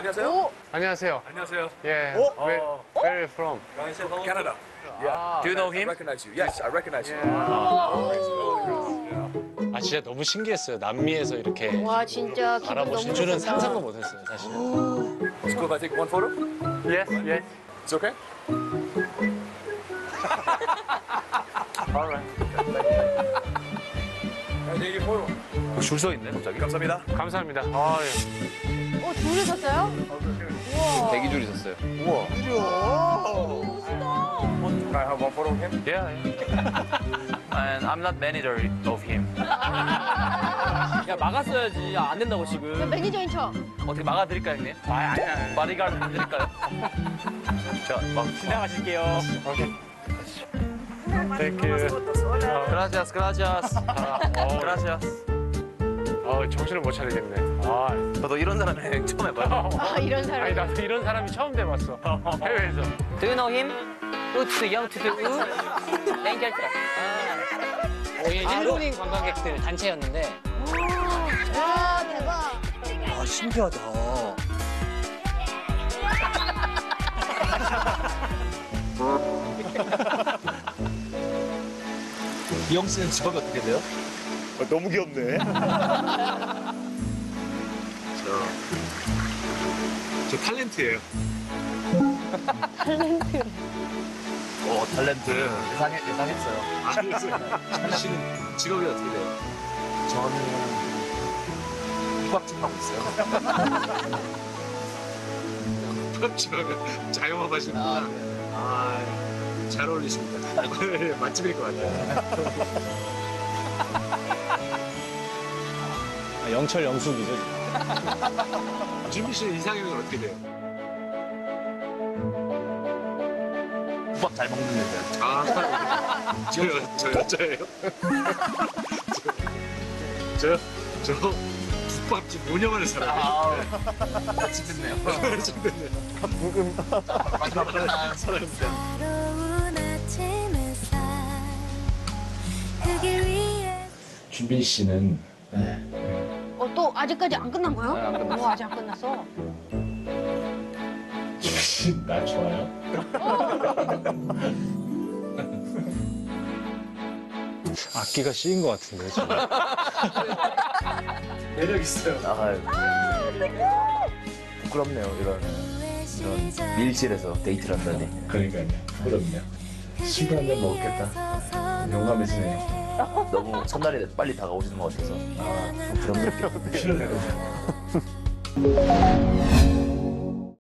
안녕하세요. 오. 안녕하세요. 안녕하세요. Yeah. 오. Where are you from? Canada. Yeah. Do you know him? I recognize you. Yes, I recognize you. Yeah. 아 진짜 너무 신기했어요. 남미에서 이렇게 와 진짜 알아보신 줄은 상상도 못했어요, 사실. Let's go. I take one photo. Yes, yes. It's okay. All right. 줄 서 있네, 갑자기. 감사합니다. 감사합니다. 아, 예. 어, 줄이 섰어요? 우와. 대기줄이 섰어요. 우와. 우와. 멋있다. I have one photo of him? Yeah. And I'm not manager of him. 야, 막았어야지. 안 된다고, 지금. 매니저인 척. 어떻게 막아드릴까요, 형님? 아, 아니야. 마리가를 만들까요? 자, 막. 지나가실게요. 오케이. Thank you. Gracias, gracias. Gracias. 아, 정신을 못 차리겠네. 아, 나도 이런 사람 처음 해봐요. 아, 이런 사람. 아니, 나도 이런 사람이 처음 돼봤어. 해외에서. Do you know him? 우츠, 영투드, 우. 랭결자. 일본인 관광객들 단체였는데. 와, 대박. 아, 신기하다. 이영 씨는 직업이 어떻게 돼요? 아, 너무 귀엽네. 저 탤런트예요. 탤런트. 오, 탤런트. 예상했어요. 아, 씨는 직업이 어떻게 돼요? 저는 국악집 하고 있어요. 국악집하고 자영업 하시는 분. 잘 어울리십니다. 맛집일 것 같아요. 영철 영숙이죠. 준비 씨 이상형은 어떻게 돼요? 국밥 잘 먹는 여자. 아, 저 여자예요? 저 국밥집 운영하는 사람이에요. 아, 같이 됐네요. 같이 됐네요. 묵은 마지막 사람이세요. 준빈 씨는 또 아직까지 안 끝난 거예요? 네, 안 끝났어. 아직 안 끝났어. 나 좋아요? 악기가 씌인 것 같은데 정말. 매력 있어요. 아, 부끄럽네요 이런 밀실에서 데이트를 한다니. 그러니까요. 부끄럽네요. 시간 한잔 먹겠다. 용감해지네요. 너무 첫날에 빨리 다가오시는 것 같아서. 아, 부끄럽네요.